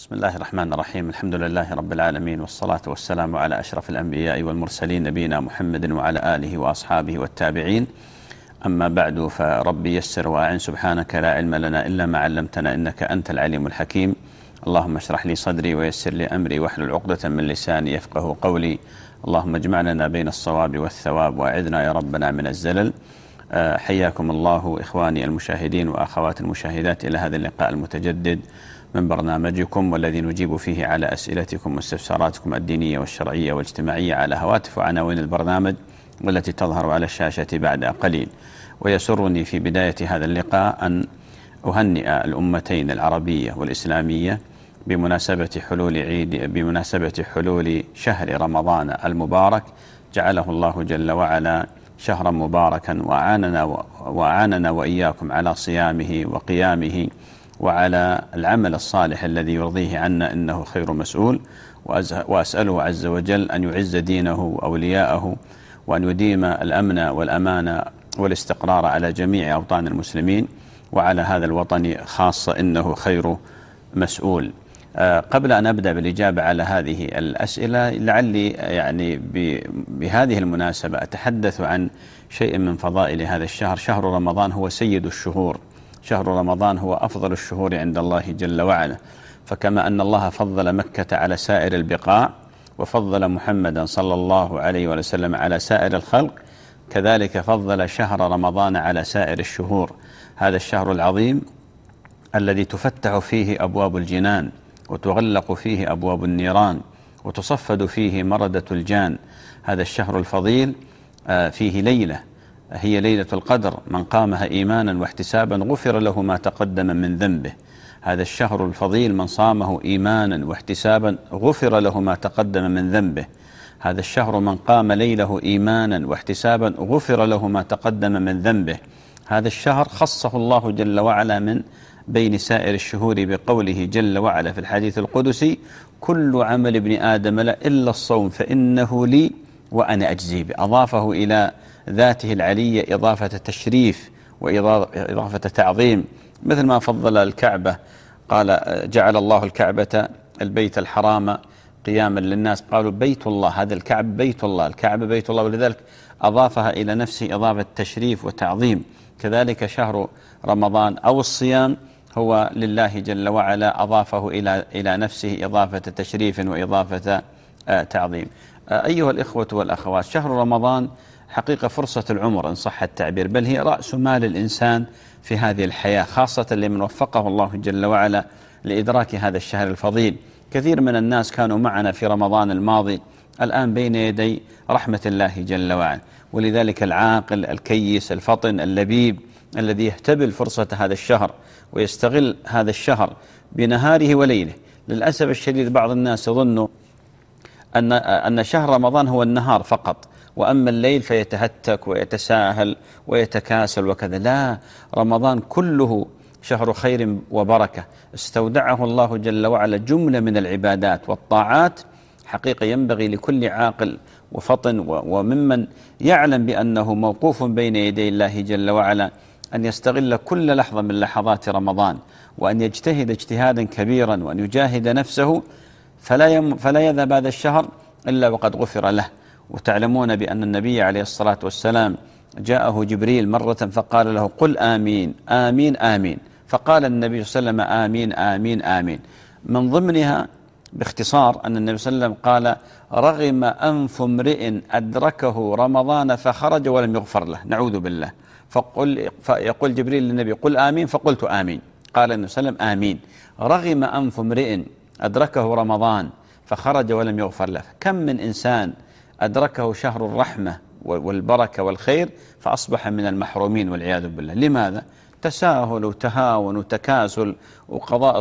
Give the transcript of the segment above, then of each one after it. بسم الله الرحمن الرحيم. الحمد لله رب العالمين، والصلاة والسلام على أشرف الأنبياء والمرسلين نبينا محمد وعلى آله وأصحابه والتابعين، أما بعد، فربي يسر وأعن. سبحانك لا علم لنا إلا ما علمتنا إنك أنت العليم الحكيم. اللهم اشرح لي صدري ويسر لي أمري واحلل عقدة من لساني يفقه قولي. اللهم اجمع لنا بين الصواب والثواب وأعذنا يا ربنا من الزلل. حياكم الله إخواني المشاهدين وأخوات المشاهدات إلى هذا اللقاء المتجدد من برنامجكم، والذي نجيب فيه على أسئلتكم واستفساراتكم الدينية والشرعية والاجتماعية على هواتف وعناوين البرنامج والتي تظهر على الشاشة بعد قليل. ويسرني في بداية هذا اللقاء أن أهنئ الأمتين العربية والإسلامية بمناسبة حلول شهر رمضان المبارك، جعله الله جل وعلا شهرا مباركا وأعاننا وإياكم على صيامه وقيامه وعلى العمل الصالح الذي يرضيه عنا، إنه خير مسؤول. وأسأله عز وجل أن يعز دينه وأولياءه، وأن يديم الأمن والأمانة والاستقرار على جميع أوطان المسلمين، وعلى هذا الوطن خاصة، إنه خير مسؤول. قبل أن أبدأ بالإجابة على هذه الأسئلة، لعلي يعني بهذه المناسبة أتحدث عن شيء من فضائل هذا الشهر. شهر رمضان هو سيد الشهور، شهر رمضان هو أفضل الشهور عند الله جل وعلا، فكما أن الله فضل مكة على سائر البقاع وفضل محمدا صلى الله عليه وسلم على سائر الخلق، كذلك فضل شهر رمضان على سائر الشهور. هذا الشهر العظيم الذي تفتح فيه أبواب الجنان، وتغلق فيه أبواب النيران، وتصفد فيه مردة الجان. هذا الشهر الفضيل فيه ليلة هي ليلة القدر، من قامها إيمانا واحتسابا غفر له ما تقدم من ذنبه. هذا الشهر الفضيل من صامه إيمانا واحتسابا غفر له ما تقدم من ذنبه. هذا الشهر من قام ليله إيمانا واحتسابا غفر له ما تقدم من ذنبه. هذا الشهر خصه الله جل وعلا من بين سائر الشهور بقوله جل وعلا في الحديث القدسي: كل عمل ابن آدم إلا الصوم فإنه لي وأنا أجزي به. أضافه إلى ذاته العلية إضافة تشريف وإضافة تعظيم، مثل ما فضل الكعبة، قال: جعل الله الكعبة البيت الحرام قياما للناس. قالوا بيت الله، هذا الكعب بيت الله، الكعبة بيت الله، ولذلك أضافها إلى نفسه إضافة تشريف وتعظيم. كذلك شهر رمضان أو الصيام هو لله جل وعلا، أضافه إلى نفسه إضافة تشريف وإضافة تعظيم. أيها الإخوة والأخوات، شهر رمضان حقيقة فرصة العمر إن صح التعبير، بل هي رأس مال الإنسان في هذه الحياة، خاصة لمن وفقه الله جل وعلا لإدراك هذا الشهر الفضيل. كثير من الناس كانوا معنا في رمضان الماضي الآن بين يدي رحمة الله جل وعلا، ولذلك العاقل الكيس الفطن اللبيب الذي يهتبل فرصة هذا الشهر ويستغل هذا الشهر بنهاره وليله. للأسف الشديد بعض الناس يظن أن شهر رمضان هو النهار فقط، وأما الليل فيتهتك ويتساهل ويتكاسل وكذا. لا، رمضان كله شهر خير وبركة، استودعه الله جل وعلا جملة من العبادات والطاعات. حقيقة ينبغي لكل عاقل وفطن وممن يعلم بأنه موقوف بين يدي الله جل وعلا أن يستغل كل لحظة من لحظات رمضان، وأن يجتهد اجتهادا كبيرا، وأن يجاهد نفسه، فلا يذهب هذا الشهر إلا وقد غفر له. وتعلمون بأن النبي عليه الصلاة والسلام جاءه جبريل مرة فقال له: قل آمين آمين آمين، فقال النبي صلى الله عليه وسلم: آمين آمين آمين. من ضمنها باختصار أن النبي صلى الله عليه وسلم قال: رغم أنف امرئ أدركه رمضان فخرج ولم يغفر له، نعوذ بالله. فيقول جبريل للنبي: قل آمين، فقلت آمين. قال النبي صلى الله عليه وسلم: آمين، رغم أنف امرئ أدركه رمضان فخرج ولم يغفر له. كم من إنسان أدركه شهر الرحمة والبركة والخير فأصبح من المحرومين والعياذ بالله. لماذا؟ تساهل وتهاون وتكاسل، وقضاء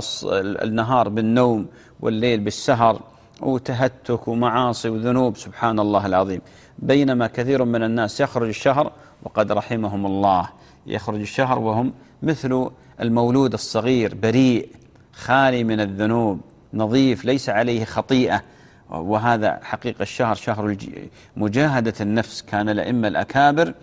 النهار بالنوم والليل بالسهر، وتهتك ومعاصي وذنوب، سبحان الله العظيم. بينما كثير من الناس يخرج الشهر وقد رحمهم الله، يخرج الشهر وهم مثل المولود الصغير، بريء خالي من الذنوب، نظيف ليس عليه خطيئة. وهذا حقيقة الشهر شهر مجاهدة النفس. كان الأئمة الأكابر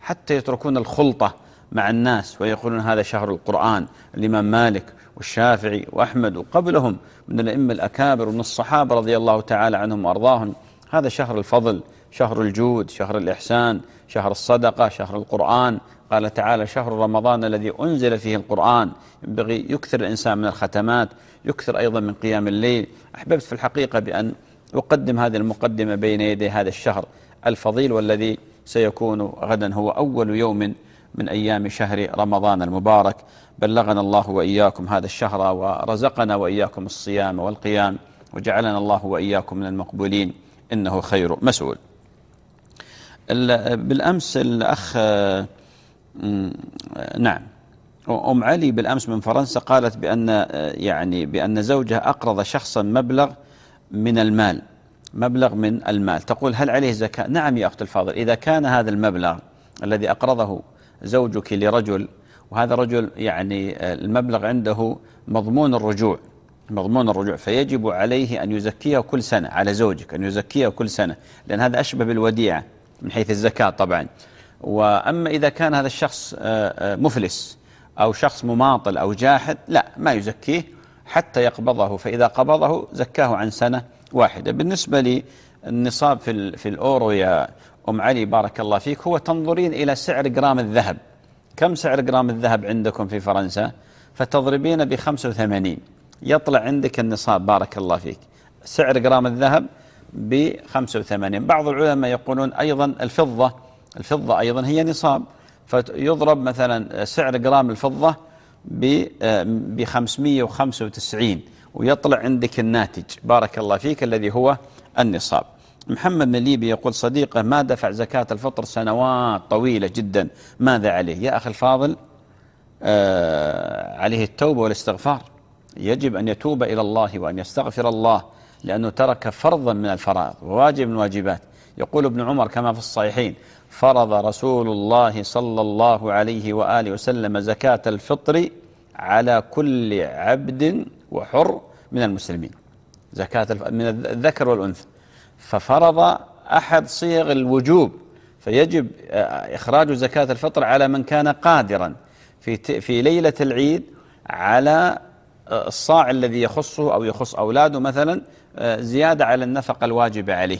حتى يتركون الخلطة مع الناس ويقولون هذا شهر القرآن، الإمام مالك والشافعي وأحمد وقبلهم من الأئمة الأكابر ومن الصحابة رضي الله تعالى عنهم وأرضاهم. هذا شهر الفضل، شهر الجود، شهر الإحسان، شهر الصدقة، شهر القرآن. قال تعالى: شهر رمضان الذي أنزل فيه القرآن. ينبغي يكثر الإنسان من الختمات، يكثر أيضا من قيام الليل. أحببت في الحقيقة بأن أقدم هذه المقدمة بين يدي هذا الشهر الفضيل، والذي سيكون غدا هو أول يوم من أيام شهر رمضان المبارك. بلغنا الله وإياكم هذا الشهر، ورزقنا وإياكم الصيام والقيام، وجعلنا الله وإياكم من المقبولين، إنه خير مسؤول. بالأمس الأخ أم علي بالأمس من فرنسا قالت بأن زوجها أقرض شخصا مبلغ من المال، تقول: هل عليه زكاة؟ نعم يا أخت الفاضل، إذا كان هذا المبلغ الذي أقرضه زوجك لرجل، وهذا الرجل المبلغ عنده مضمون الرجوع، فيجب عليه أن يزكيه كل سنة، على زوجك أن يزكيه كل سنة، لأن هذا أشبه بالوديعة من حيث الزكاة طبعا. وأما إذا كان هذا الشخص مفلس أو شخص مماطل أو جاحد، لا، ما يزكيه حتى يقبضه، فإذا قبضه زكاه عن سنة واحدة. بالنسبة للنصاب في الأورو يا أم علي بارك الله فيك، هو تنظرين إلى سعر جرام الذهب، كم سعر جرام الذهب عندكم في فرنسا، فتضربين ب85 يطلع عندك النصاب بارك الله فيك. سعر جرام الذهب ب85. بعض العلماء يقولون أيضا الفضة أيضا هي نصاب، فيضرب مثلا سعر جرام الفضة ب595 ويطلع عندك الناتج بارك الله فيك الذي هو النصاب. محمد من ليبيا يقول: صديقه ما دفع زكاة الفطر سنوات طويلة جدا، ماذا عليه؟ يا أخي الفاضل، عليه التوبة والاستغفار، يجب أن يتوب إلى الله وأن يستغفر الله، لأنه ترك فرضا من الفرائض وواجب من واجبات. يقول ابن عمر كما في الصحيحين: فرض رسول الله صلى الله عليه وآله وسلم زكاة الفطر على كل عبد وحر من المسلمين، زكاة من الذكر والأنثى، ففرض أحد صيغ الوجوب، فيجب إخراج زكاة الفطر على من كان قادرا في ليلة العيد على الصاع الذي يخصه أو يخص أولاده مثلا، زيادة على النفقة الواجبة عليه.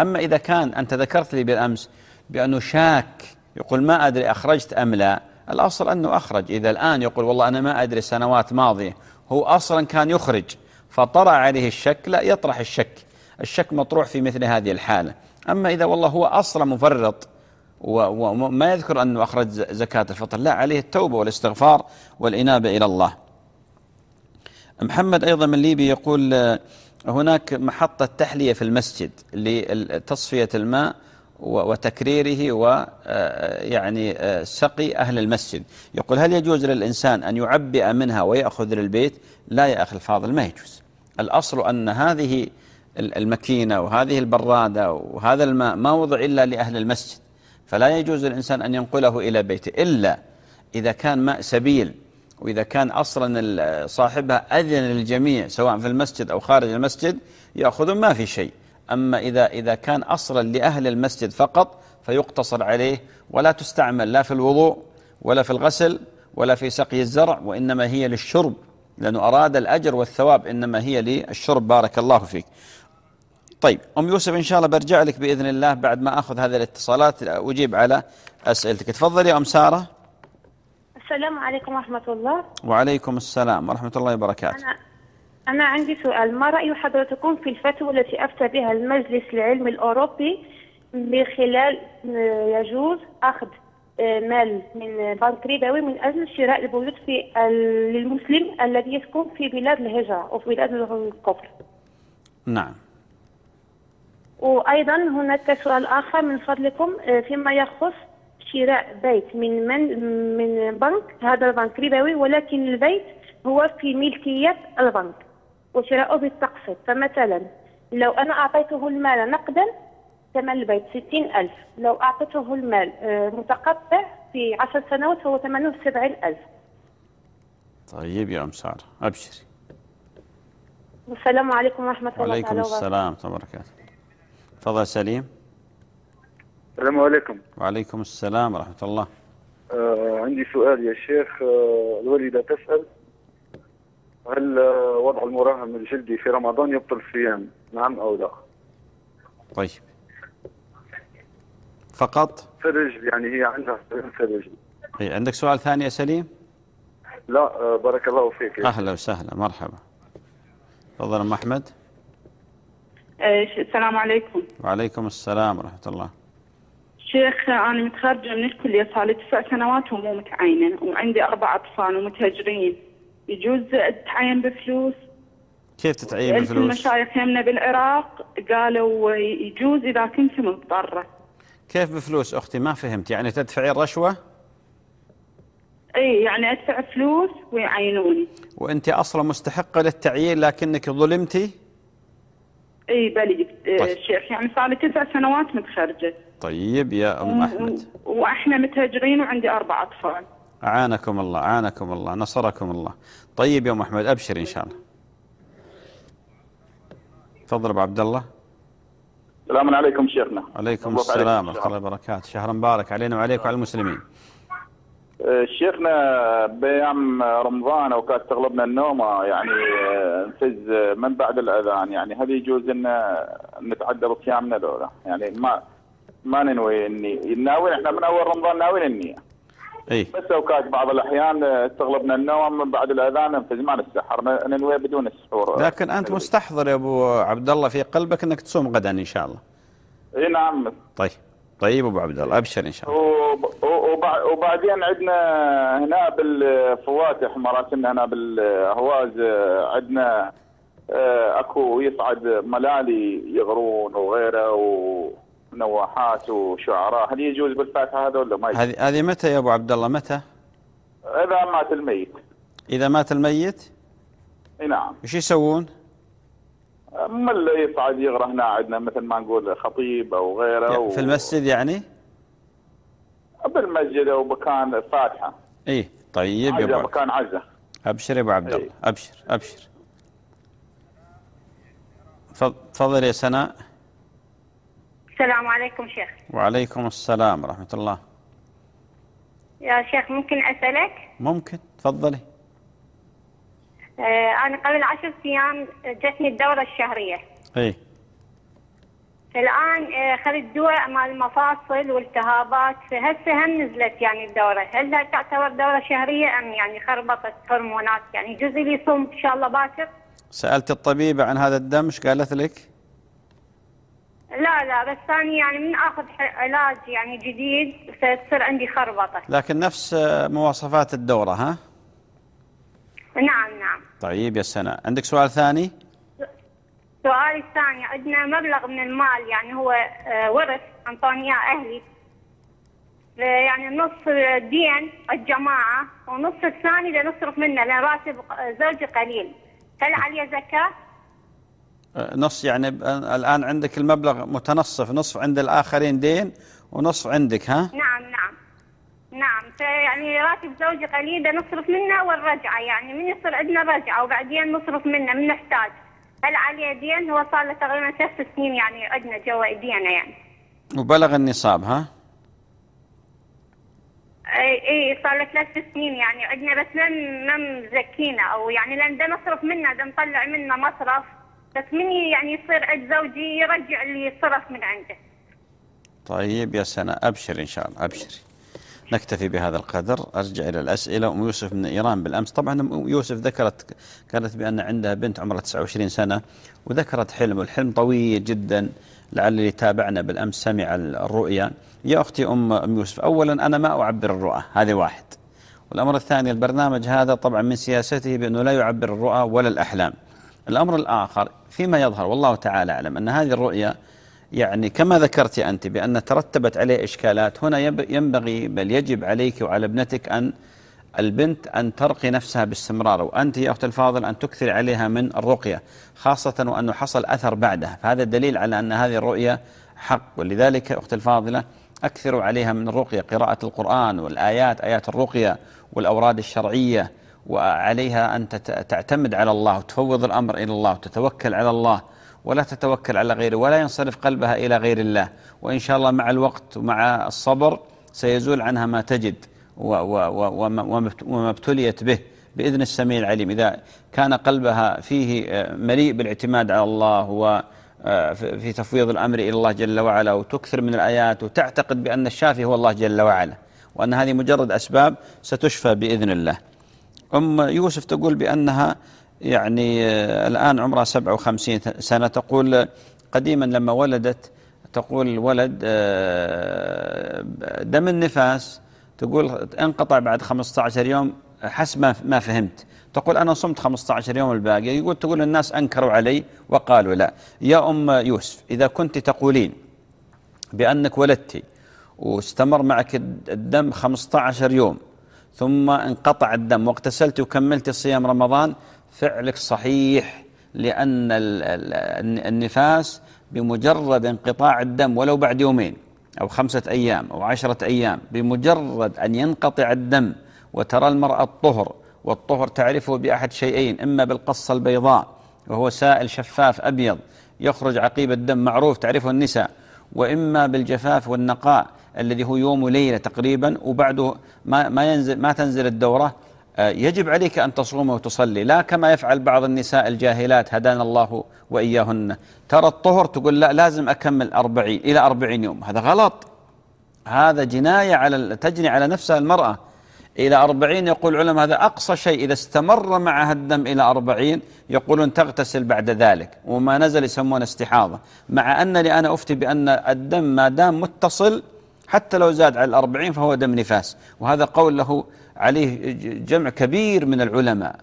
أما إذا كان أنت ذكرت لي بالأمس بأنه شاك، يقول ما أدري أخرجت أم لا، الأصل أنه أخرج. إذا الآن يقول والله أنا ما أدري، سنوات ماضية هو أصلا كان يخرج، فطرأ عليه الشك، لا يطرح الشك مطروح في مثل هذه الحالة. أما إذا والله هو أصلا مفرط وما يذكر أنه أخرج زكاة الفطر، لا، عليه التوبة والاستغفار والإنابة إلى الله. محمد أيضا من ليبيا يقول: هناك محطة تحلية في المسجد لتصفية الماء وتكريره سقي أهل المسجد، يقول: هل يجوز للإنسان أن يعبئ منها ويأخذ للبيت؟ لا يا أخي الفاضل، ما يجوز. الأصل أن هذه المكينة وهذه البرادة وهذا الماء ما وضع إلا لأهل المسجد، فلا يجوز للإنسان أن ينقله إلى بيته، إلا إذا كان ماء سبيل، وإذا كان أصلا صاحبها أذن للجميع سواء في المسجد أو خارج المسجد يأخذون، ما في شيء. أما إذا كان أصلا لأهل المسجد فقط، فيقتصر عليه ولا تستعمل لا في الوضوء ولا في الغسل ولا في سقي الزرع، وإنما هي للشرب، لأنه أراد الأجر والثواب، إنما هي للشرب بارك الله فيك. طيب أم يوسف، إن شاء الله برجع لك بإذن الله بعد ما أخذ هذه الاتصالات أجيب على أسئلتك. تفضل يا أم سارة. السلام عليكم ورحمة الله. وعليكم السلام ورحمة الله وبركاته. أنا عندي سؤال: ما رأي حضرتكم في الفتوى التي أفتى بها المجلس العلمي الأوروبي من خلال يجوز أخذ مال من بنك ربوي من أجل شراء البيوت للمسلم الذي يسكن في بلاد الهجرة أو في بلاد الكفر؟ نعم. وأيضا هناك سؤال آخر من فضلكم فيما يخص شراء بيت من بنك، هذا البنك ربوي ولكن البيت هو في ملكية البنك وشراءه بالتقسيط، فمثلا لو أنا أعطيته المال نقدا ثمن البيت 60,000، لو أعطيته المال متقطع في 10 سنوات هو ثمنه 70,000. طيب يا أم سارة أبشري. والسلام عليكم ورحمة الله وبركاته. وعليكم السلام وبركاته. تفضل سليم. السلام عليكم. وعليكم السلام ورحمة الله. عندي سؤال يا شيخ. الوالدة تسأل هل وضع المراهم الجلدي في رمضان يبطل الصيام، نعم أو لا؟ طيب فقط فرج، يعني هي عندها فرج. عندك سؤال ثاني يا سليم؟ لا بارك الله فيك. أهلا وسهلا مرحبا. تفضل أم أحمد. السلام عليكم. وعليكم السلام ورحمة الله. شيخ أنا متخرجة من الكلية صار لي 9 سنوات ومو متعينة، وعندي 4 أطفال ومتهجرين، يجوز أتعين بفلوس؟ كيف تتعين بفلوس؟ المشايخ يمنا بالعراق قالوا يجوز إذا كنت مضطرة. كيف بفلوس أختي ما فهمت؟ يعني تدفعين رشوة؟ أي يعني أدفع فلوس ويعينوني. وأنت أصلا مستحقة للتعيين لكنك ظلمتي؟ أي بلي طيب. شيخ يعني صار لي 9 سنوات متخرجة. طيب يا أم أحمد. وإحنا متهجرين وعندي 4 أطفال. أعانكم الله، أعانكم الله، نصركم الله. طيب يا أم أحمد أبشر إن شاء الله. تفضل أبو عبد الله. السلام عليكم شيخنا. عليكم السلام ورحمة الله وبركاته، شهر مبارك علينا وعليك وعلى المسلمين. شيخنا بأيام رمضان اوقات تغلبنا النومه يعني نفز من بعد الاذان، يعني هل يجوز ان نتعدى بصيامنا لولا؟ يعني ما ننوي اني ناوي، احنا من اول رمضان ناويين النيه. اي بس اوقات بعض الاحيان تغلبنا النوم من بعد الاذان ننفذ، ما نسحر، ننوي بدون السحور. لكن انت مستحضر يا ابو عبد الله في قلبك انك تصوم غدا ان شاء الله. اي نعم. طيب طيب ابو عبد الله ابشر ان شاء الله. وبعدين عندنا هنا بالفواتح مراتنا هنا بالهواز عندنا اكو يصعد ملالي يغرون وغيره ونواحات وشعراء، هل يجوز بالفاتحه هذا ولا ما يجوز؟ هذه متى يا ابو عبد الله؟ متى؟ اذا مات الميت. اذا مات الميت؟ اي نعم. ايش يسوون؟ اما اللي يصعد يغرى هنا عندنا مثل ما نقول خطيب او غيره يعني في المسجد، يعني بالمسجد او مكان فاتحه. ايه طيب يا ابو مكان عزه. ابشر يا ابو عبد الله. ابشر ابشر. تفضل يا سناء. السلام عليكم شيخ. وعليكم السلام ورحمه الله. يا شيخ ممكن اسالك؟ ممكن تفضلي. أنا قبل 10 أيام جتني الدورة الشهرية. إي. الآن خذت دواء مال المفاصل والتهابات، هسه هم نزلت يعني الدورة، هل هي تعتبر دورة شهرية أم يعني خربطت هرمونات؟ يعني جزء لي صوم إن شاء الله باكر. سألت الطبيبة عن هذا الدم إيش قالت لك؟ لا لا بس أنا يعني من آخذ علاج يعني جديد ستصير عندي خربطة. لكن نفس مواصفات الدورة ها؟ نعم نعم. طيب يا سناء عندك سؤال ثاني؟ سؤالي الثاني عندنا مبلغ من المال يعني هو ورث أنطوني يا أهلي، يعني نص دين الجماعة ونص الثاني لنصرف منه لأن راتب زوجي قليل، هل عليه زكاة؟ نص يعني الآن عندك المبلغ متنصف، نصف عند الآخرين دين ونصف عندك ها؟ نعم نعم نعم. يعني راتب زوجي قليل نصرف منه والرجعه، يعني من يصير عندنا رجعه وبعدين نصرف منه من نحتاج، هل عليه دين؟ هو صار له تقريبا 3 سنين يعني عندنا جوائدينا يعني. وبلغ النصاب ها؟ اي صار له 3 سنين يعني عندنا، بس ما مزكينا او يعني لان دا نصرف منه دا نطلع منه مصرف، بس من يعني يصير عند زوجي يرجع اللي صرف من عنده. طيب يا سناء ابشر ان شاء الله ابشري. نكتفي بهذا القدر، أرجع إلى الأسئلة. أم يوسف من إيران بالأمس، طبعا أم يوسف ذكرت قالت بأن عندها بنت عمرها 29 سنة وذكرت حلم، والحلم طويل جدا، لعل اللي تابعنا بالأمس سمع الرؤيا. يا أختي أم يوسف، أولا أنا ما أعبر الرؤى، هذه واحد، والأمر الثاني البرنامج هذا طبعا من سياسته بأنه لا يعبر الرؤى ولا الأحلام. الأمر الآخر فيما يظهر والله تعالى أعلم أن هذه الرؤيا يعني كما ذكرت أنت بأن ترتبت عليه إشكالات، هنا ينبغي بل يجب عليك وعلى ابنتك أن البنت أن ترقي نفسها باستمرار، وأنت يا أخت الفاضل أن تكثر عليها من الرقية، خاصة وأنه حصل أثر بعدها، فهذا دليل على أن هذه الرؤية حق. ولذلك أخت الفاضلة أكثروا عليها من الرقية، قراءة القرآن والآيات، آيات الرقية والأوراد الشرعية، وعليها أن تعتمد على الله وتفوض الأمر إلى الله وتتوكل على الله ولا تتوكل على غيره، ولا ينصرف قلبها إلى غير الله، وإن شاء الله مع الوقت ومع الصبر سيزول عنها ما تجد، وما ابتليت به بإذن السميع العليم، إذا كان قلبها فيه مليء بالاعتماد على الله وفي تفويض الأمر إلى الله جل وعلا، وتكثر من الآيات وتعتقد بأن الشافي هو الله جل وعلا، وأن هذه مجرد أسباب ستشفى بإذن الله. أم يوسف تقول بأنها يعني الآن عمرها 57 سنة، تقول قديما لما ولدت تقول الولد دم النفاس، تقول انقطع بعد 15 يوم حسب ما فهمت، تقول أنا صمت 15 يوم الباقي، تقول الناس أنكروا علي وقالوا لا. يا أم يوسف، إذا كنت تقولين بأنك ولدتي واستمر معك الدم 15 يوم ثم انقطع الدم واغتسلت وكملت صيام رمضان، فعلك صحيح، لأن النفاس بمجرد انقطاع الدم ولو بعد يومين أو 5 أيام أو 10 أيام، بمجرد أن ينقطع الدم، وترى المرأة الطهر، والطهر تعرفه بأحد شيئين، إما بالقصة البيضاء وهو سائل شفاف أبيض يخرج عقيب الدم معروف تعرفه النساء، وإما بالجفاف والنقاء الذي هو يوم وليلة تقريبا وبعده ما تنزل الدورة. يجب عليك أن تصوم وتصلي، لا كما يفعل بعض النساء الجاهلات هدانا الله وإياهن، ترى الطهر تقول لا لازم أكمل 40 إلى 40 يوم. هذا غلط، هذا جناية تجني على نفسها المرأة. إلى 40 يقول العلماء هذا أقصى شيء، إذا استمر معها الدم إلى 40 يقولون تغتسل بعد ذلك، وما نزل يسمونه استحاضة، مع أنني أنا أفتي بأن الدم ما دام متصل حتى لو زاد على 40 فهو دم نفاس، وهذا قول له عليه جمع كبير من العلماء.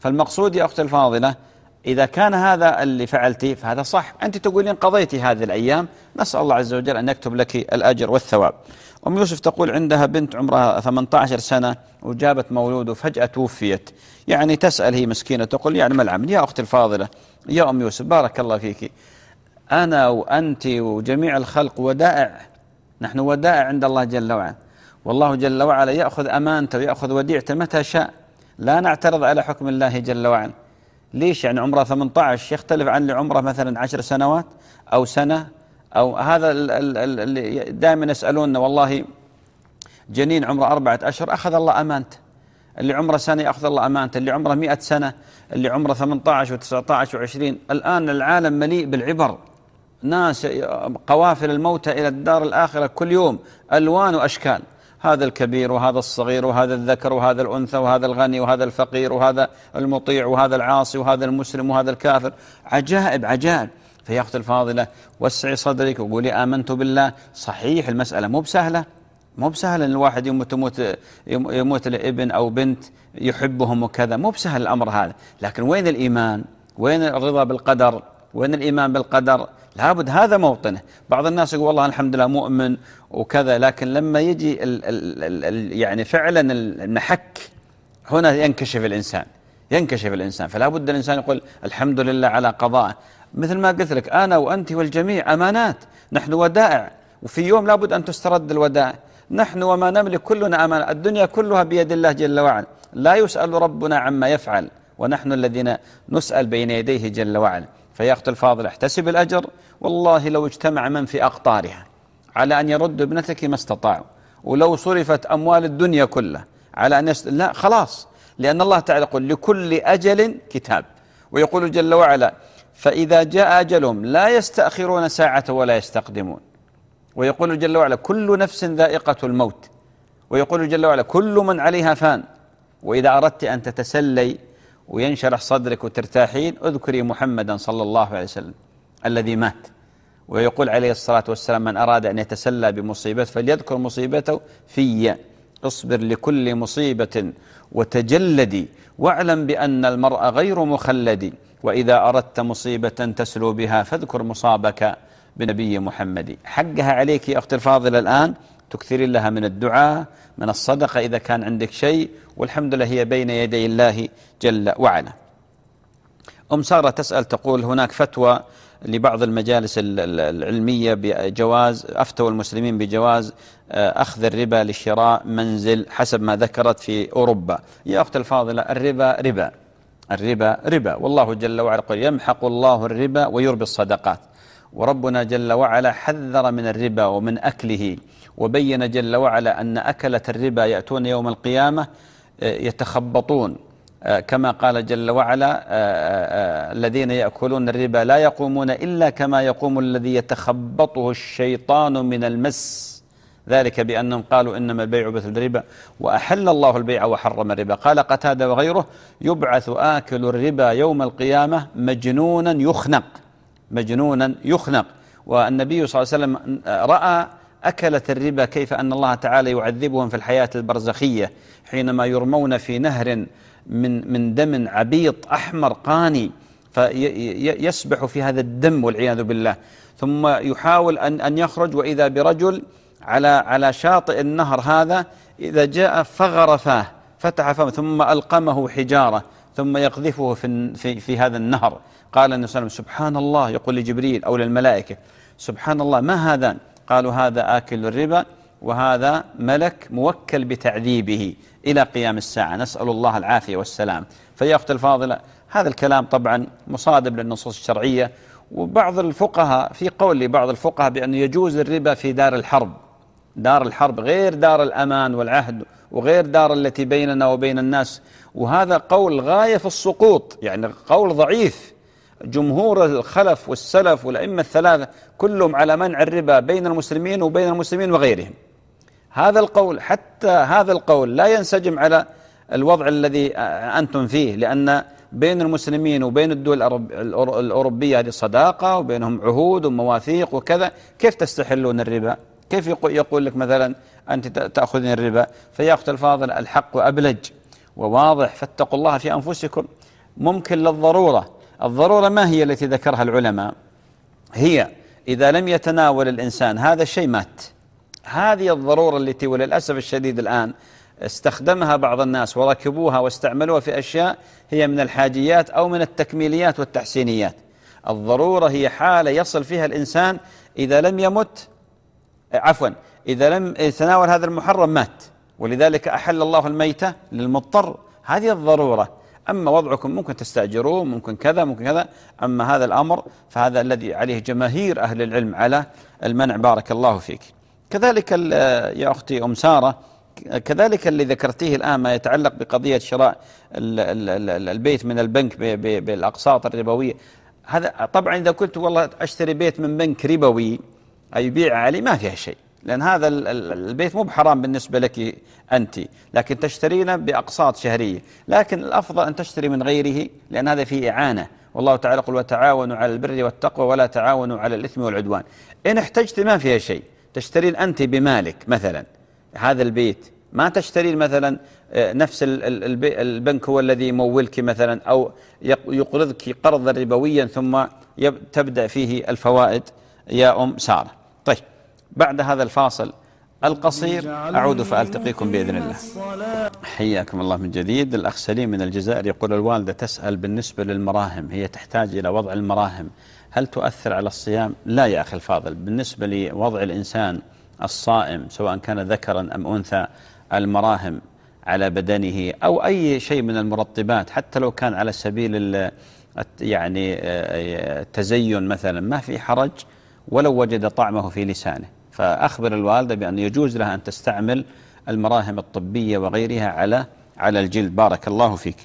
فالمقصود يا أختي الفاضلة، إذا كان هذا اللي فعلتي فهذا صح، أنت تقولين قضيتي هذه الأيام، نسأل الله عز وجل أن يكتب لك الأجر والثواب. أم يوسف تقول عندها بنت عمرها 18 سنة وجابت مولود وفجأة توفيت، يعني تسأل هي مسكينة تقول يعني ما العمل. يا أختي الفاضلة، يا أم يوسف بارك الله فيك، أنا وأنت وجميع الخلق ودائع، نحن ودائع عند الله جل وعلا، والله جل وعلا يأخذ أمانته ويأخذ وديعته متى شاء، لا نعترض على حكم الله جل وعلا. ليش يعني عمره 18 يختلف عن اللي عمره مثلا 10 سنوات أو سنة؟ أو هذا اللي دائما يسألوننا، والله جنين عمره 4 أشهر أخذ الله أمانته، اللي عمره سنة يأخذ الله أمانته، اللي عمره 100 سنة، اللي عمره 18 و19 و20. الآن العالم مليء بالعبر، ناس قوافل الموتى إلى الدار الآخرة كل يوم، ألوان وأشكال، هذا الكبير وهذا الصغير وهذا الذكر وهذا الأنثى وهذا الغني وهذا الفقير وهذا المطيع وهذا العاصي وهذا المسلم وهذا الكافر، عجائب عجائب. فيا أختي الفاضلة وسعي صدرك وقولي آمنت بالله. صحيح المسألة مو بسهلة، مو بسهلة أن الواحد يموت لابن أو بنت يحبهم وكذا، مو بسهل الأمر هذا، لكن وين الإيمان؟ وين الرضا بالقدر؟ وين الإيمان بالقدر؟ لابد هذا موطنه. بعض الناس يقول والله الحمد لله مؤمن وكذا، لكن لما يجي يعني فعلا المحك هنا ينكشف الإنسان. فلا بد الإنسان يقول الحمد لله على قضائه. مثل ما قلت لك، أنا وأنت والجميع أمانات، نحن ودائع، وفي يوم لا بد أن تسترد الودائع. نحن وما نملك كلنا أمانة، الدنيا كلها بيد الله جل وعلا، لا يسأل ربنا عما يفعل ونحن الذين نسأل بين يديه جل وعلا. فيا أخت الفاضل احتسب الأجر، والله لو اجتمع من في أقطارها على أن يردوا ابنتك ما استطاعوا، ولو صرفت أموال الدنيا كلها على أن لا خلاص، لأن الله تعالى يقول لكل أجل كتاب، ويقول جل وعلا فإذا جاء أجلهم لا يستأخرون ساعة ولا يستقدمون، ويقول جل وعلا كل نفس ذائقة الموت، ويقول جل وعلا كل من عليها فان. وإذا أردت أن تتسلي وينشرح صدرك وترتاحين اذكري محمدا صلى الله عليه وسلم الذي مات، ويقول عليه الصلاة والسلام من أراد أن يتسلى بمصيبته فليذكر مصيبته في اصبر لكل مصيبة وتجلدي واعلم بأن المرء غير مخلد، وإذا أردت مصيبة تسلو بها فاذكر مصابك بنبي محمد. حقها عليك يا أختي الفاضلة الآن تكثرين لها من الدعاء، من الصدقة إذا كان عندك شيء، والحمد لله هي بين يدي الله جل وعلا. أم سارة تسأل تقول هناك فتوى لبعض المجالس العلمية بجواز، أفتوا المسلمين بجواز أخذ الربا لشراء منزل حسب ما ذكرت في أوروبا. يا أختي الفاضلة الربا ربا، والله جل وعلا يقول يمحق الله الربا ويربي الصدقات، وربنا جل وعلا حذر من الربا ومن أكله، وبين جل وعلا أن أكلة الربا يأتون يوم القيامة يتخبطون، كما قال جل وعلا الذين يأكلون الربا لا يقومون إلا كما يقوم الذي يتخبطه الشيطان من المس، ذلك بأنهم قالوا إنما البيع مثل الربا وأحل الله البيع وحرم الربا. قال قتادة وغيره يبعث آكل الربا يوم القيامة مجنونا يخنق. والنبي صلى الله عليه وسلم رأى أكلة الربا كيف أن الله تعالى يعذبهم في الحياة البرزخية حينما يرمون في نهر من دم عبيط أحمر قاني، فيسبح في هذا الدم والعياذ بالله، ثم يحاول أن يخرج، وإذا برجل على شاطئ النهر هذا إذا جاء فغر فاه، فتح فمه ثم ألقمه حجارة ثم يقذفه في هذا النهر. قال النبي صلى الله عليه وسلم سبحان الله، يقول لجبريل أو للملائكة سبحان الله ما هذا؟ قالوا هذا آكل الربا وهذا ملك موكل بتعذيبه إلى قيام الساعة، نسأل الله العافية والسلام. فيا أخت الفاضلة، هذا الكلام طبعا مصادم للنصوص الشرعية، وبعض الفقهاء في قول لبعض الفقهاء بأن يجوز الربا في دار الحرب. دار الحرب غير دار الأمان والعهد، وغير دار التي بيننا وبين الناس، وهذا قول غاية في السقوط، يعني قول ضعيف. جمهور الخلف والسلف والأئمة الثلاثة كلهم على منع الربا بين المسلمين وبين المسلمين وغيرهم. هذا القول، حتى هذا القول لا ينسجم على الوضع الذي أنتم فيه، لأن بين المسلمين وبين الدول الأوروبية هذه صداقة، وبينهم عهود ومواثيق وكذا، كيف تستحلون الربا؟ كيف يقول لك مثلا أنت تأخذين الربا؟ فيا أخت الفاضل، الحق أبلج وواضح، فاتقوا الله في أنفسكم. ممكن للضرورة، الضرورة ما هي التي ذكرها العلماء؟ هي إذا لم يتناول الإنسان هذا الشيء مات. هذه الضرورة التي وللأسف الشديد الآن استخدمها بعض الناس وركبوها واستعملوها في أشياء هي من الحاجيات أو من التكميليات والتحسينيات. الضرورة هي حالة يصل فيها الإنسان إذا لم يمت، عفوا إذا لم يتناول هذا المحرم مات، ولذلك أحل الله الميتة للمضطر، هذه الضرورة. أما وضعكم ممكن تستأجروه، ممكن كذا ممكن كذا، أما هذا الأمر فهذا الذي عليه جماهير أهل العلم على المنع، بارك الله فيك. كذلك يا أختي أم سارة، كذلك اللي ذكرتيه الآن ما يتعلق بقضية شراء البيت من البنك بالأقساط الربوية، هذا طبعا إذا قلت والله أشتري بيت من بنك ربوي يبيع علي ما فيها شيء، لأن هذا البيت مو بحرام بالنسبة لك أنت، لكن تشترينا بأقساط شهرية، لكن الأفضل أن تشتري من غيره، لأن هذا فيه إعانة، والله تعالى يقول وتعاونوا على البر والتقوى ولا تعاونوا على الإثم والعدوان. إن احتجت ما فيها شيء، تشترين أنت بمالك مثلا هذا البيت، ما تشترين مثلا نفس البنك هو الذي يمولك مثلا أو يقرضك قرضا ربويا ثم تبدأ فيه الفوائد يا أم سارة. طيب بعد هذا الفاصل القصير أعود فألتقيكم بإذن الله. حياكم الله من جديد. الأخ سليم من الجزائر يقول الوالدة تسأل بالنسبة للمراهم، هي تحتاج إلى وضع المراهم، هل تؤثر على الصيام؟ لا يا أخي الفاضل، بالنسبة لوضع الإنسان الصائم سواء كان ذكرا أم أنثى، المراهم على بدنه أو أي شيء من المرطبات حتى لو كان على سبيل يعني تزين مثلا، ما في حرج ولو وجد طعمه في لسانه. فأخبر الوالدة بأن يجوز لها أن تستعمل المراهم الطبية وغيرها على الجلد، بارك الله فيك.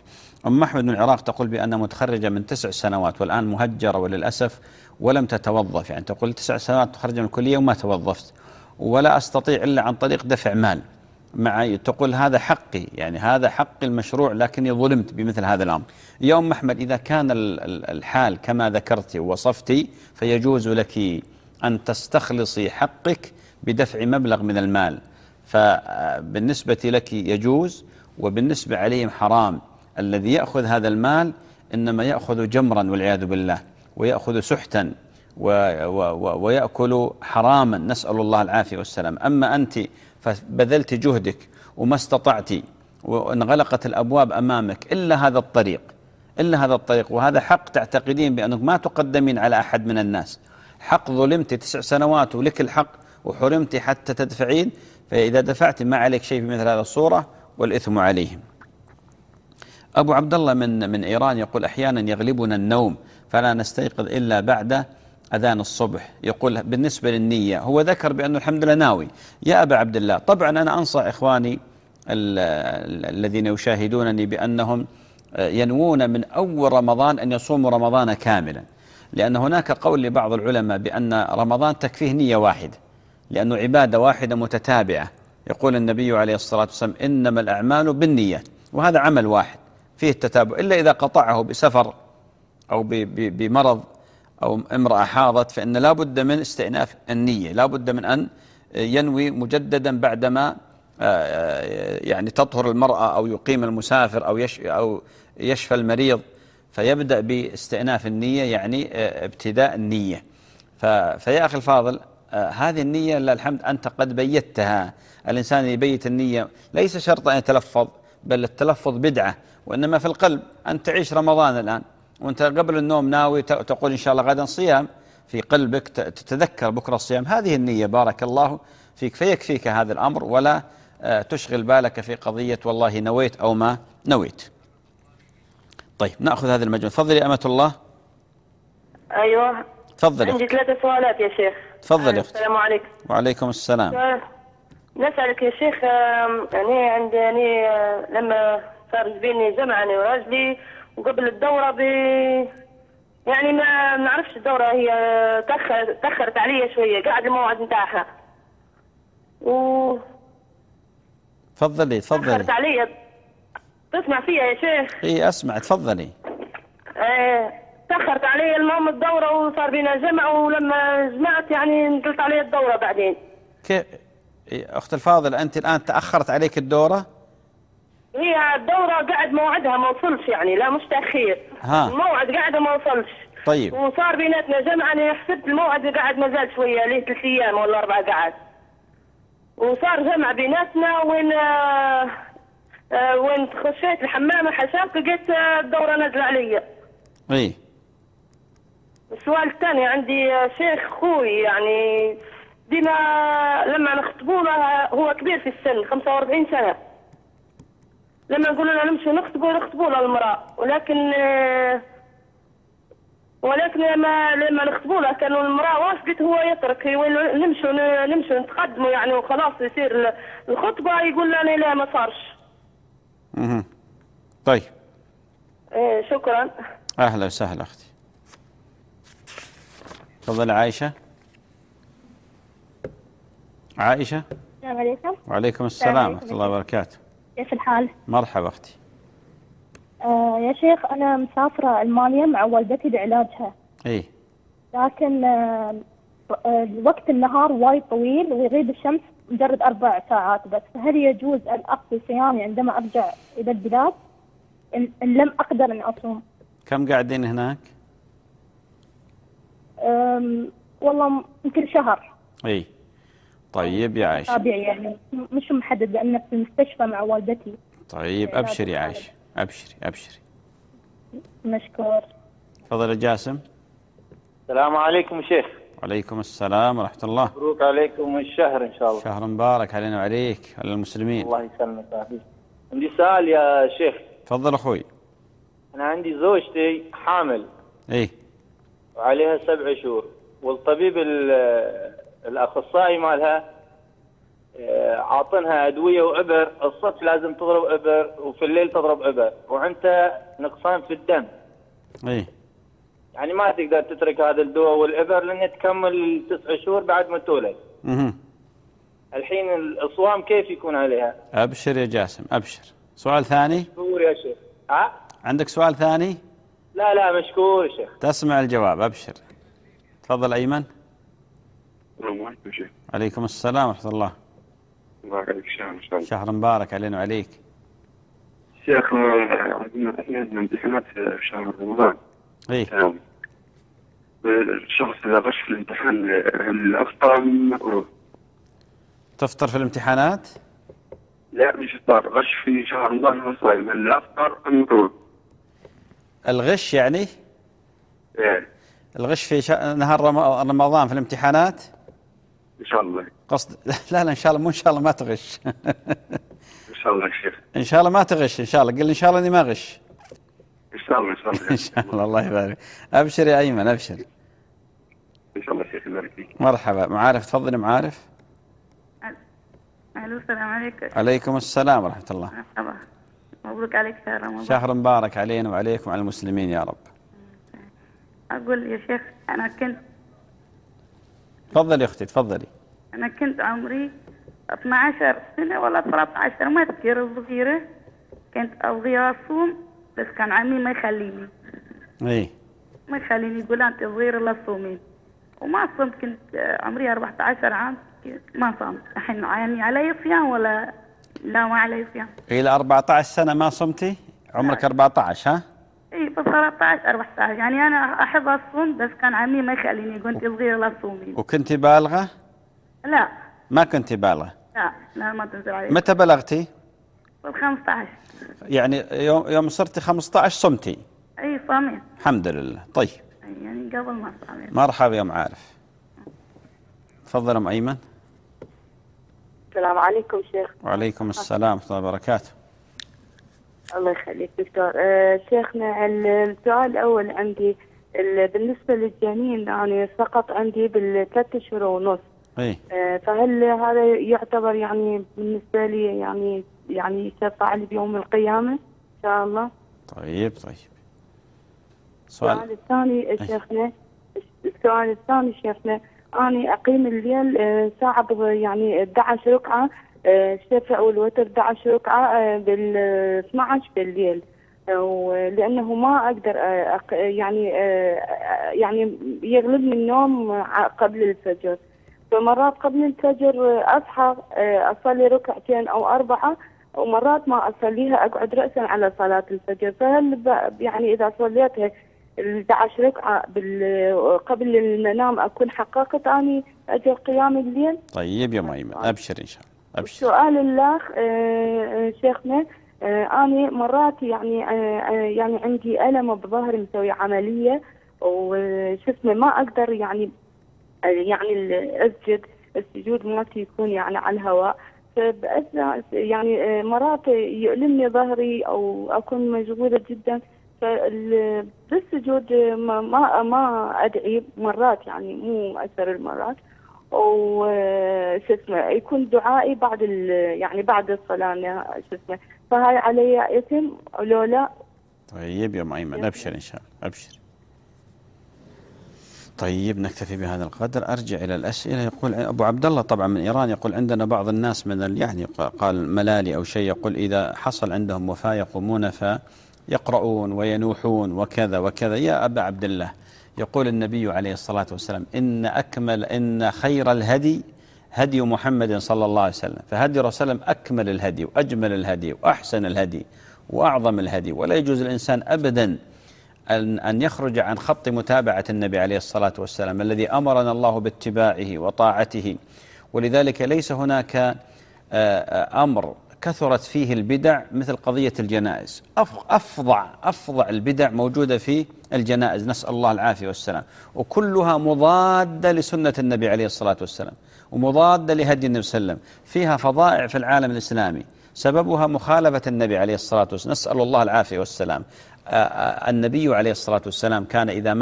أم أحمد من العراق تقول بأن متخرجة من 9 سنوات والآن مهجرة وللأسف ولم تتوظف، يعني تقول 9 سنوات تخرج من الكلية وما توظفت ولا أستطيع إلا عن طريق دفع مال معي، تقول هذا حقي، يعني هذا حق المشروع لكني ظلمت بمثل هذا الأمر. يا أم أحمد، إذا كان الحال كما ذكرتي ووصفتي فيجوز لك أن تستخلصي حقك بدفع مبلغ من المال، فبالنسبة لك يجوز، وبالنسبة عليهم حرام. الذي يأخذ هذا المال إنما يأخذ جمرا والعياذ بالله، ويأخذ سحتا ويأكل حراما، نسأل الله العافية والسلام. أما أنت فبذلت جهدك وما استطعتي وانغلقت الأبواب أمامك إلا هذا الطريق، وهذا حق تعتقدين بأنك ما تقدمين على أحد من الناس، حق ظلمتي 9 سنوات ولك الحق وحرمتي حتى تدفعين، فإذا دفعت ما عليك شيء في مثل هذه الصورة والإثم عليهم. أبو عبد الله من إيران يقول أحيانا يغلبنا النوم فلا نستيقظ إلا بعد أذان الصبح يقول بالنسبة للنية، هو ذكر بأنه الحمد لله ناوي. يا أبا عبد الله، طبعا أنا أنصح إخواني الذين يشاهدونني بأنهم ينوون من أول رمضان أن يصوموا رمضان كاملا، لأن هناك قول لبعض العلماء بأن رمضان تكفيه نية واحدة، لأنه عبادة واحدة متتابعة. يقول النبي عليه الصلاة والسلام إنما الأعمال بالنية، وهذا عمل واحد فيه التتابع، إلا إذا قطعه بسفر أو بمرض أو امرأة حاضت، فإن لا بد من استئناف النية، لا بد من أن ينوي مجددا بعدما يعني تطهر المرأة أو يقيم المسافر أو يشفى المريض، فيبدأ باستئناف النية، يعني ابتداء النية. فيا أخي الفاضل، هذه النية لله الحمد أنت قد بيتها. الإنسان يبيت النية، ليس شرط أن يتلفظ، بل التلفظ بدعة، وإنما في القلب أن تعيش رمضان الآن، وأنت قبل النوم ناوي تقول إن شاء الله غدا صيام، في قلبك تتذكر بكرة الصيام، هذه النية. بارك الله فيك، فيكفيك هذا الأمر، ولا تشغل بالك في قضية والله نويت أو ما نويت. طيب نأخذ هذا المجموع، تفضلي يا أمة الله. أيوه تفضلي. عندي 3 سؤالات يا شيخ. تفضلي يا أختي. السلام عليكم. وعليكم السلام. نسألك يا شيخ، يعني عندي لما صار بيني جمعة أنا وراجلي، وقبل الدورة يعني ما نعرفش الدورة، هي تأخرت عليا شوية، قاعد الموعد نتاعها. تفضلي تفضلي. تأخرت عليا. تسمع فيها يا شيخ؟ إيه أسمع، تفضلي. تأخرت عليا المهم الدورة، وصار بينا جمع، ولما جمعت يعني نزلت عليا الدورة بعدين. كيف أخت الفاضل، أنت الآن تأخرت عليك الدورة؟ هي الدورة قاعد موعدها ما وصلش، يعني لا مش تأخير، الموعد قاعدة ما وصلش. طيب. وصار بيناتنا جمعة، أنا حسبت الموعد قاعد ما زال شوية، ليه 3 أيام ولا 4 قاعد. وصار جمعة بيناتنا، وين خشيت الحمام حسبت لقيت الدورة نازلة عليا. إي. السؤال الثاني عندي شيخ، خوي يعني ديما لما نخطبونا، هو كبير في السن 45 سنة، لما نقولوا لنا نمشي نخطبوا للمرأة، ولكن لما نخطبوا له كانوا المرأة وافقت، هو يترك نمشوا نتقدموا يعني، وخلاص يصير الخطبة يقول لنا لا ما صارش. طيب. إيه شكرا. أهلا وسهلا أختي. تفضل عائشة. عائشة. السلام عليكم. وعليكم السلام ورحمة الله وبركاته. كيف الحال؟ مرحبا أختي. يا شيخ أنا مسافرة ألمانيا مع والدتي لعلاجها. إيه. لكن وقت النهار وايد طويل، ويغيب الشمس مجرد 4 ساعات بس، فهل يجوز أن أقضي صيامي عندما أرجع إلى البلاد إن لم أقدر أن أصوم؟ كم قاعدين هناك؟ والله يمكن شهر. إيه. طيب يا عائشة. طبيعي يعني مش محدد، لأن في المستشفى مع والدتي. طيب أبشري يا عائشة، أبشري أبشري. مشكور. تفضل يا جاسم. السلام عليكم شيخ. وعليكم السلام ورحمة الله. مبروك عليكم الشهر إن شاء الله. شهر مبارك علينا وعليك وعلى المسلمين. الله يسلمك يا حبيبي. عندي سؤال يا شيخ. تفضل أخوي. أنا عندي زوجتي حامل. إيه. وعليها 7 شهور، والطبيب الأخصائي مالها عاطنها أدوية وإبر، الصبح لازم تضرب إبر وفي الليل تضرب إبر، وعندها نقصان في الدم. إيه. يعني ما تقدر تترك هذا الدواء والإبر لأنها تكمل 9 شهور بعد ما تولد. الحين الصوام كيف يكون عليها؟ أبشر يا جاسم أبشر. سؤال ثاني؟ مشكور يا شيخ. عندك سؤال ثاني؟ لا لا مشكور يا شيخ. تسمع الجواب أبشر. تفضل أيمن. السلام عليكم شيخ. وعليكم السلام ورحمة الله. مبارك عليك الشهر إن شاء الله. شهر مبارك علينا وعليك. شيخ عندنا امتحانات في شهر رمضان. إيه. الشخص إذا غش في الامتحان هل أفطر مكروه؟ تفطر في الامتحانات؟ لا مش إفطار، غش في شهر رمضان هو صايم، هل أفطر أم مكروه؟ الغش يعني؟ إيه. الغش في نهار رمضان في الامتحانات؟ إن شاء الله. قصد لا لا إن شاء الله، مو إن شاء الله ما تغش. إن شاء الله يا شيخ. إن شاء الله ما تغش إن شاء الله، قل إن شاء الله إني ما أغش. إن شاء الله إن شاء الله. إن شاء الله الله يبارك. أبشر يا أيمن أبشر. يبارك فيك. مرحبا، معارف تفضلي معارف. الو السلام عليكم. عليكم السلام ورحمة الله. مرحبا، مبروك عليك شهر رمضان. شهر مبارك علينا وعليكم وعلى المسلمين يا رب. أقول يا شيخ أنا كنت. تفضلي أختي تفضلي. أنا كنت عمري 12 سنة ولا 13 ما أذكر، صغيرة كنت أبغي أصوم بس كان عمي ما يخليني. إيه. ما يخليني يقول أنت صغيرة لا تصومين. وما صمت، كنت عمري 14 عام ما صمت، الحين يعني علي صيام ولا لا ما علي صيام؟ إلى 14 سنة ما صمتي؟ عمرك 14 ها؟ اي بس 13 14 يعني انا احب اصوم بس كان عمي ما يخليني يقول انت صغيره لا تصومي. وكنت بالغه؟ لا ما كنت بالغه؟ لا لا ما تنزل علي. متى بلغتي؟ بال 15. يعني يوم صرتي 15 صمتي؟ اي صامت. الحمد لله. طيب يعني قبل ما صامت. مرحبا يا معارف. تفضل ام ايمن. السلام عليكم شيخ. وعليكم السلام ورحمه الله وبركاته. الله يخليك دكتور. شيخنا السؤال الأول عندي بالنسبة للجنين، يعني سقط عندي بالثلاث شهور ونص. إيه؟ فهل هذا يعتبر يعني بالنسبة لي يعني يشفع لي بيوم القيامة إن شاء الله؟ طيب. السؤال الثاني شيخنا، أنا أقيم الليل ساعة يعني 11 ركعة الشفع والوتر 11 ركعة بال 12 بالليل، ولأنه ما أقدر يعني يغلبني النوم قبل الفجر، فمرات قبل الفجر أصحى أصلي ركعتين أو 4، ومرات ما أصليها أقعد رأسا على صلاة الفجر. فهل يعني إذا صليتها 11 ركعة قبل المنام أكون حققت أني أجر قيام الليل؟ طيب يا ميمون أبشر إن شاء الله. السؤال الاخ شيخنا، اني مرات يعني عندي الم بظهري، مسوي عمليه وشفنا ما اقدر يعني اسجد، السجود مالتي يكون يعني على الهواء، فباثناء يعني مرات يؤلمني ظهري او اكون مشغوله جدا، فبالسجود ما ادعي مرات، يعني مو اكثر المرات، وش اسمه يكون دعائي بعد يعني بعد الصلاه شو اسمه، فهاي علي اثم لو لا؟ طيب يا ميمون ابشر ان شاء الله ابشر. طيب نكتفي بهذا القدر، ارجع الى الاسئله. يقول ابو عبد الله طبعا من ايران، يقول عندنا بعض الناس من يعني قال ملالي او شيء، يقول اذا حصل عندهم وفاه يقومون فيقرؤون وينوحون وكذا وكذا. يا ابا عبد الله، يقول النبي عليه الصلاة والسلام إن خير الهدي هدي محمد صلى الله عليه وسلم، فهدي رسول الله أكمل الهدي وأجمل الهدي وأحسن الهدي وأعظم الهدي، ولا يجوز الإنسان أبدا أن يخرج عن خط متابعة النبي عليه الصلاة والسلام الذي أمرنا الله باتباعه وطاعته. ولذلك ليس هناك أمر كثرت فيه البدع مثل قضية الجنائز، أفظع البدع موجودة في الجنائز، نسأل الله العافية والسلام، وكلها مضادة لسنة النبي عليه الصلاة والسلام ومضادة لهدي النبي صلى الله عليه وسلم، فيها فظائع في العالم الإسلامي سببها مخالفة النبي عليه الصلاة والسلام، نسأل الله العافية والسلام. النبي عليه الصلاة والسلام كان إذا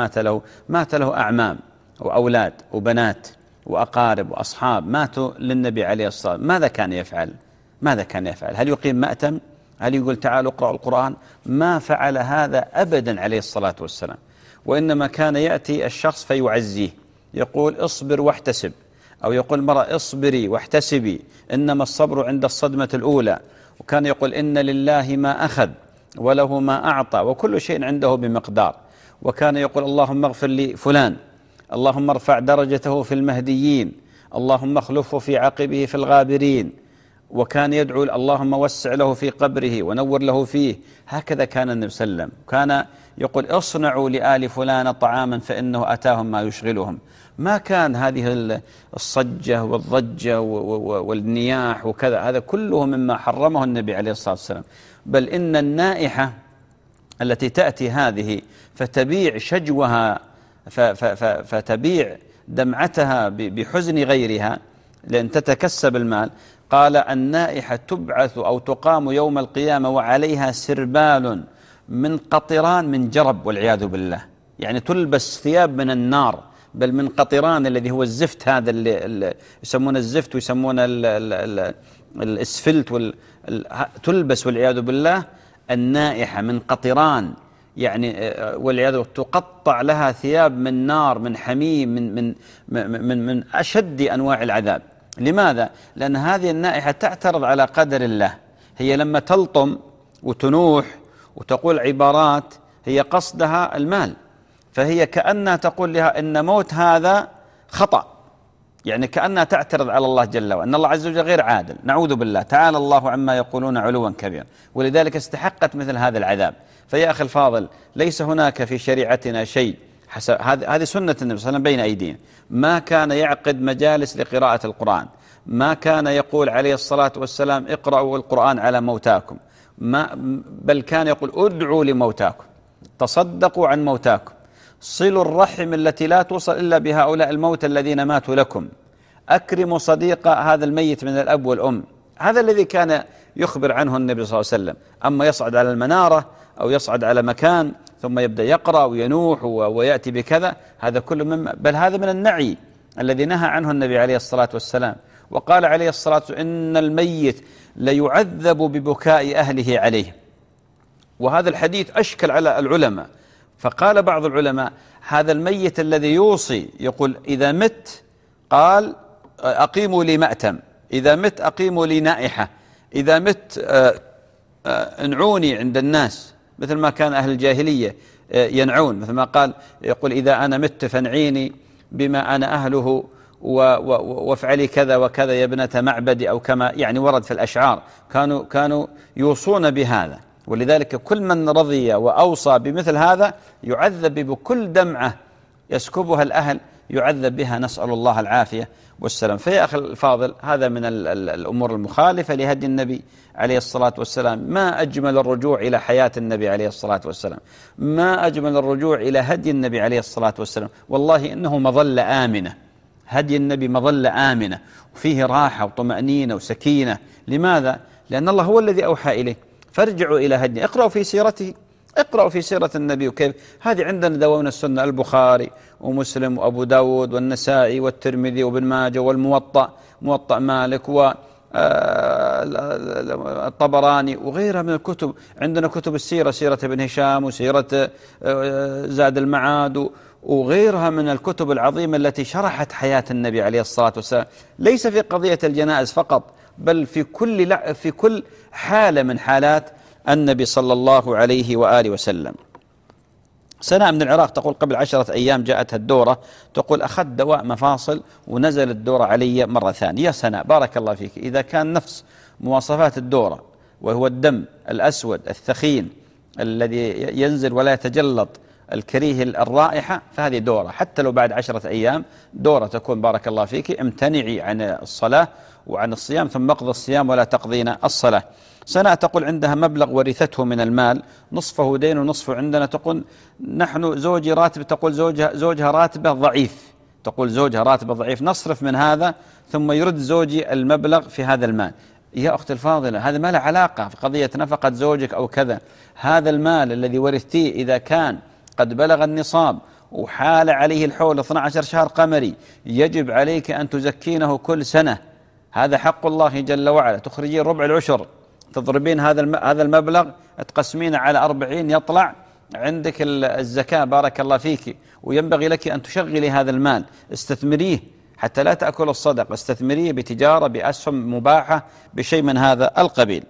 مات له أعمام وأولاد وبنات وأقارب وأصحاب ماتوا للنبي عليه الصلاة والسلام، ماذا كان يفعل؟ هل يقيم مأتم؟ هل يقول تعالوا اقرأوا القرآن؟ ما فعل هذا أبدا عليه الصلاة والسلام، وإنما كان يأتي الشخص فيعزيه، يقول اصبر واحتسب، أو يقول المرأة اصبري واحتسبي إنما الصبر عند الصدمة الأولى، وكان يقول إن لله ما أخذ وله ما أعطى وكل شيء عنده بمقدار، وكان يقول اللهم اغفر لي فلان، اللهم ارفع درجته في المهديين، اللهم اخلفه في عقبه في الغابرين، وكان يدعو اللهم وسع له في قبره ونور له فيه. هكذا كان النبي صلى الله عليه وسلم، كان يقول اصنعوا لآل فلان طعاما فإنه أتاهم ما يشغلهم. ما كان هذه الصجة والضجة والنياح وكذا، هذا كله مما حرمه النبي عليه الصلاة والسلام. بل إن النائحة التي تأتي هذه فتبيع شجوها فتبيع دمعتها بحزن غيرها لأن تتكسب المال، قال النائحة تبعث أو تقام يوم القيامة وعليها سربال من قطران من جرب والعياذ بالله، يعني تلبس ثياب من النار بل من قطران الذي هو الزفت، هذا اللي يسمونه الزفت ويسمونه الاسفلت تلبس والعياذ بالله النائحة من قطران، يعني والعياذ بالله تقطع لها ثياب من نار، من حميم، من من من من أشد أنواع العذاب. لماذا؟ لأن هذه النائحة تعترض على قدر الله، هي لما تلطم وتنوح وتقول عبارات هي قصدها المال، فهي كأنها تقول لها إن موت هذا خطأ، يعني كأنها تعترض على الله جل وعلا، أن الله عز وجل غير عادل، نعوذ بالله، تعالى الله عما يقولون علوا كبيرا، ولذلك استحقت مثل هذا العذاب. فيا أخي الفاضل، ليس هناك في شريعتنا شيء، هذه سنة النبي صلى الله عليه وسلم بين أيدينا، ما كان يعقد مجالس لقراءة القرآن، ما كان يقول عليه الصلاة والسلام اقرأوا القرآن على موتاكم، بل كان يقول ادعوا لموتاكم، تصدقوا عن موتاكم، صلوا الرحم التي لا توصل إلا بهؤلاء الموتى الذين ماتوا لكم، أكرموا صديق هذا الميت من الأب والأم. هذا الذي كان يخبر عنه النبي صلى الله عليه وسلم. أما يصعد على المنارة أو يصعد على مكان ثم يبدأ يقرأ وينوح ويأتي بكذا، هذا كله بل هذا من النعي الذي نهى عنه النبي عليه الصلاة والسلام، وقال عليه الصلاة والسلام إن الميت ليعذب ببكاء أهله عليه. وهذا الحديث أشكل على العلماء، فقال بعض العلماء هذا الميت الذي يوصي يقول إذا مت قال أقيموا لي مأتم، إذا مت أقيموا لي نائحة، إذا مت انعوني عند الناس، مثل ما كان أهل الجاهلية ينعون، مثل ما قال يقول إذا أنا مت فانعيني بما أنا أهله وافعلي كذا وكذا يا ابنة معبدي، أو كما يعني ورد في الأشعار، كانوا يوصون بهذا. ولذلك كل من رضي وأوصى بمثل هذا يعذب بكل دمعة يسكبها الأهل، يعذب بها، نسأل الله العافية والسلام. فيا أخي الفاضل، هذا من الأمور المخالفة لهدي النبي عليه الصلاة والسلام. ما أجمل الرجوع إلى حياة النبي عليه الصلاة والسلام، ما أجمل الرجوع إلى هدي النبي عليه الصلاة والسلام. والله إنه مظلة آمنة، هدي النبي مظلة آمنة، وفيه راحة وطمأنينة وسكينة. لماذا؟ لأن الله هو الذي أوحى إليه، فارجعوا إلى هديه، اقرأوا في سيرته، اقرأوا في سيرة النبي وكيف هذه عندنا دواوين السنة، البخاري ومسلم وأبو داود والنسائي والترمذي وابن ماجه والموطأ، موطأ مالك والطبراني وغيرها من الكتب. عندنا كتب السيرة، سيرة ابن هشام وسيرة زاد المعاد وغيرها من الكتب العظيمة التي شرحت حياة النبي عليه الصلاة والسلام، ليس في قضية الجنائز فقط، بل في كل حالة من حالات النبي صلى الله عليه وآله وسلم. سناء من العراق تقول قبل 10 أيام جاءتها الدورة، تقول أخذت دواء مفاصل ونزل الدورة علي مرة ثانية. يا سناء بارك الله فيك، إذا كان نفس مواصفات الدورة وهو الدم الأسود الثخين الذي ينزل ولا يتجلط، الكريه الرائحة، فهذه دورة حتى لو بعد 10 أيام دورة تكون. بارك الله فيك، امتنعي عن الصلاة وعن الصيام، ثم اقضي الصيام ولا تقضين الصلاة. سناء تقول عندها مبلغ ورثته من المال، نصفه دين ونصفه عندنا. تقول نحن زوجي راتب، تقول زوجها راتبه ضعيف، تقول زوجها راتبه ضعيف، نصرف من هذا ثم يرد زوجي المبلغ في هذا المال. يا أخت الفاضلة، هذا ما له علاقة في قضية نفقة زوجك أو كذا، هذا المال الذي ورثتيه إذا كان قد بلغ النصاب وحال عليه الحول 12 شهر قمري، يجب عليك أن تزكينه كل سنة، هذا حق الله جل وعلا. تخرجين ربع العشر، تضربين هذا المبلغ، تقسمين على 40، يطلع عندك الزكاة. بارك الله فيك، وينبغي لك أن تشغلي هذا المال، استثمريه حتى لا تأكل الصدق، استثمريه بتجارة، بأسهم مباحة، بشيء من هذا القبيل.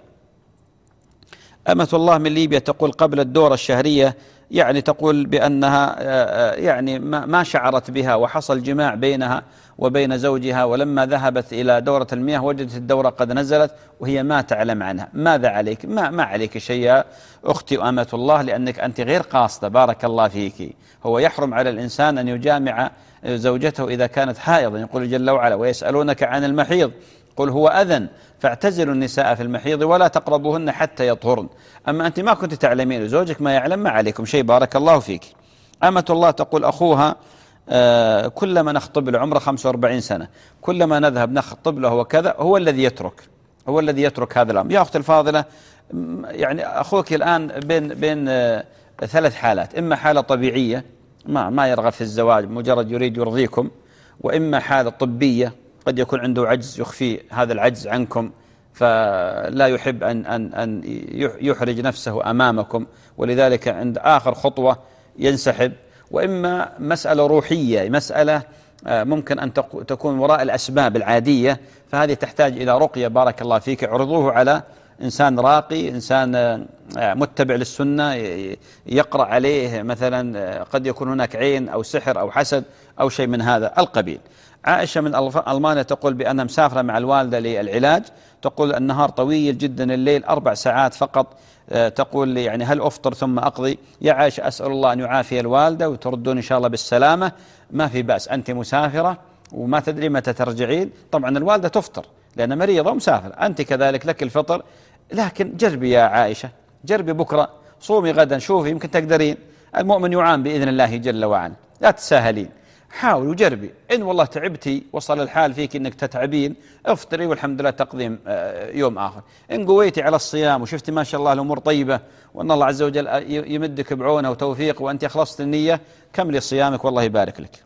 أمة الله من ليبيا تقول قبل الدورة الشهرية، يعني تقول بأنها يعني ما شعرت بها، وحصل جماع بينها وبين زوجها، ولما ذهبت إلى دورة المياه وجدت الدورة قد نزلت وهي ما تعلم عنها. ماذا عليك؟ ما عليك شيء يا أختي وأمة الله، لأنك أنت غير قاصدة. بارك الله فيك. هو يحرم على الإنسان أن يجامع زوجته إذا كانت حائضا، يقول جل وعلا ويسألونك عن المحيض قل هو أذى فاعتزلوا النساء في المحيض ولا تقربوهن حتى يطهرن. أما أنت ما كنت تعلمين، زوجك ما يعلم، ما عليكم شيء. بارك الله فيك. أمة الله تقول أخوها كلما نخطب له، عمره 45 سنة، كلما نذهب نخطب له وكذا، هو الذي يترك هذا الأمر. يا أختي الفاضلة، يعني أخوك الآن بين 3 حالات، إما حالة طبيعية ما يرغب في الزواج، مجرد يريد يرضيكم. وإما حالة طبية قد يكون عنده عجز يخفي هذا العجز عنكم، فلا يحب أن يحرج نفسه أمامكم، ولذلك عند آخر خطوة ينسحب. وإما مسألة روحية، مسألة ممكن أن تكون وراء الأسباب العادية، فهذه تحتاج إلى رقية. بارك الله فيك، عرضوه على إنسان راقي، إنسان متبع للسنة يقرأ عليه مثلا، قد يكون هناك عين أو سحر أو حسد أو شيء من هذا القبيل. عائشة من ألمانيا تقول بأنها مسافرة مع الوالدة للعلاج، تقول النهار طويل جدا، الليل 4 ساعات فقط. تقول يعني هل أفطر ثم أقضي؟ يا عائشة أسأل الله أن يعافي الوالدة وتردون إن شاء الله بالسلامة، ما في بأس، أنت مسافرة وما تدري متى ترجعين. طبعا الوالدة تفطر لأن مريضة ومسافرة، أنت كذلك لك الفطر، لكن جربي يا عائشة، جربي بكرة، صومي غدا، شوفي يمكن تقدرين. المؤمن يعان بإذن الله جل وعلا، لا تساهلين، حاولي وجربي. إن والله تعبتي وصل الحال فيك إنك تتعبين، افطري والحمد لله تقضيم يوم آخر. إن قويتي على الصيام وشفتي ما شاء الله الأمور طيبة وأن الله عز وجل يمدك بعونه وتوفيق وأنت خلصت النية، كملي صيامك والله يبارك لك.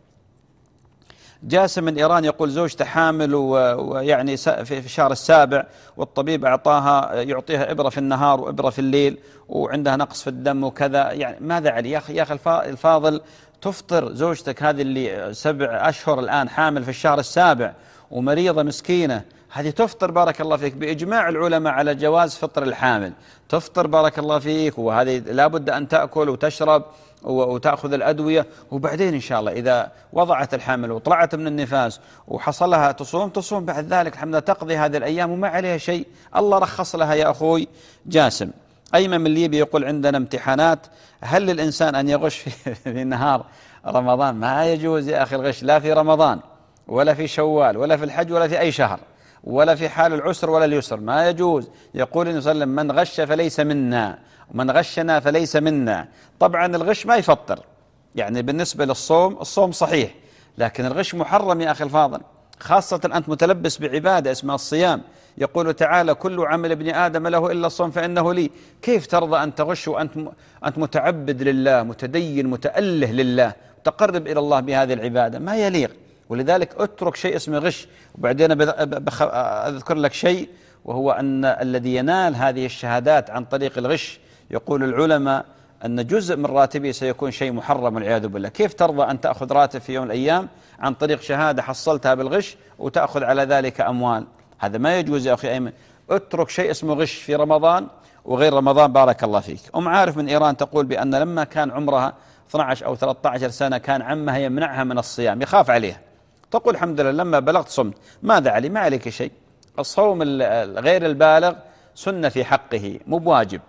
جاسم من إيران يقول زوجته حامل ويعني في الشهر 7، والطبيب يعطيها إبرة في النهار وإبرة في الليل، وعندها نقص في الدم وكذا، يعني ماذا علي؟ يا أخي الفاضل تفطر زوجتك هذه اللي 7 أشهر الآن حامل في الشهر 7 ومريضة مسكينة، هذه تفطر بارك الله فيك، بإجماع العلماء على جواز فطر الحامل، تفطر بارك الله فيك، وهذه لابد أن تأكل وتشرب وتأخذ الأدوية. وبعدين إن شاء الله إذا وضعت الحمل وطلعت من النفاس وحصل لها تصوم بعد ذلك الحمد لله، تقضي هذه الأيام وما عليها شيء، الله رخص لها يا أخوي جاسم. أيمن من ليبيا يقول عندنا امتحانات، هل للإنسان أن يغش في نهار رمضان؟ ما يجوز يا أخي الغش، لا في رمضان ولا في شوال ولا في الحج ولا في أي شهر ولا في حال العسر ولا اليسر، ما يجوز. يقول النبي صلى الله عليه وسلم من غش فليس منا ومن غشنا فليس منا. طبعا الغش ما يفطر، يعني بالنسبة للصوم الصوم صحيح، لكن الغش محرم يا أخي الفاضل، خاصة أنت متلبس بعبادة اسمها الصيام. يقول تعالى كل عمل ابن آدم له إلا الصوم فإنه لي. كيف ترضى أن تغش وأنت متعبد لله، متدين متأله لله، تقرب إلى الله بهذه العبادة؟ ما يليق، ولذلك اترك شيء اسمه غش. وبعدين أذكر لك شيء، وهو أن الذي ينال هذه الشهادات عن طريق الغش يقول العلماء أن جزء من راتبه سيكون شيء محرم والعياذ بالله. كيف ترضى أن تأخذ راتب في يوم من الأيام عن طريق شهادة حصلتها بالغش وتأخذ على ذلك أموال؟ هذا ما يجوز يا أخي أيمن، اترك شيء اسمه غش في رمضان وغير رمضان بارك الله فيك. أم عارف من إيران تقول بأن لما كان عمرها 12 أو 13 سنة كان عمها يمنعها من الصيام، يخاف عليها. تقول الحمد لله لما بلغت صمت، ماذا علي؟ ما عليك شيء، الصوم غير البالغ سنة في حقه مو بواجب،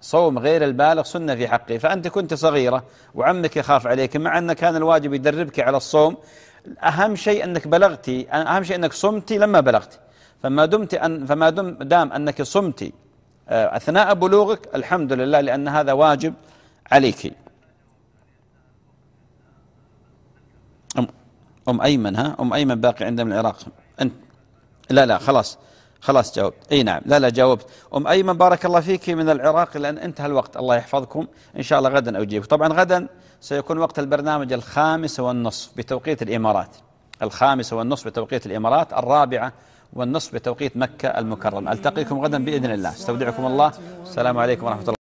صوم غير البالغ سنة في حقه. فأنت كنت صغيرة وعمك يخاف عليك، مع أن كان الواجب يدربك على الصوم. أهم شيء أنك بلغتي، أهم شيء أنك صمتي لما بلغتي، فما دام أنك صمتي أثناء بلوغك الحمد لله، لأن هذا واجب عليك. أم أيمن باقي عندنا من العراق أنت؟ لا خلاص جاوبت. اي نعم، لا جاوبت. أم أيمن بارك الله فيك من العراق، لأن انتهى الوقت الله يحفظكم، إن شاء الله غدا أجيب. طبعا غدا سيكون وقت البرنامج 5:15 بتوقيت الإمارات، 5:15 بتوقيت الإمارات، 4:15 بتوقيت مكة المكرمة. ألتقيكم غدا بإذن الله، استودعكم الله، السلام عليكم ورحمة الله.